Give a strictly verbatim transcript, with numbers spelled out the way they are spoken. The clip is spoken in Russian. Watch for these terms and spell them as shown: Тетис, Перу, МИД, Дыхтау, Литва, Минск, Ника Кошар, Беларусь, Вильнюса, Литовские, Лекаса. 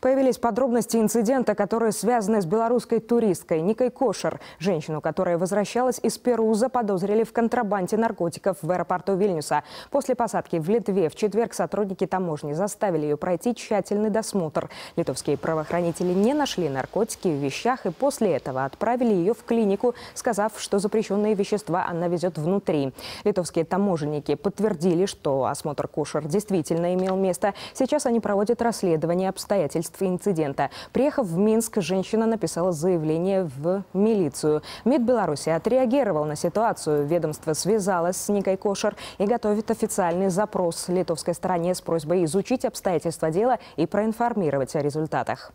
Появились подробности инцидента, которые связаны с белорусской туристкой Никой Кошар. Женщину, которая возвращалась из Перу, заподозрили в контрабанде наркотиков в аэропорту Вильнюса. После посадки в Литве в четверг сотрудники таможни заставили ее пройти тщательный досмотр. Литовские правоохранители не нашли наркотики в вещах и после этого отправили ее в клинику, сказав, что запрещенные вещества она везет внутри. Литовские таможенники подтвердили, что осмотр Кошар действительно имел место. Сейчас они проводят расследование обстоятельств инцидента. Приехав в Минск, женщина написала заявление в милицию. МИД Беларуси отреагировал на ситуацию. Ведомство связалось с Никой Кошар и готовит официальный запрос литовской стороне с просьбой изучить обстоятельства дела и проинформировать о результатах.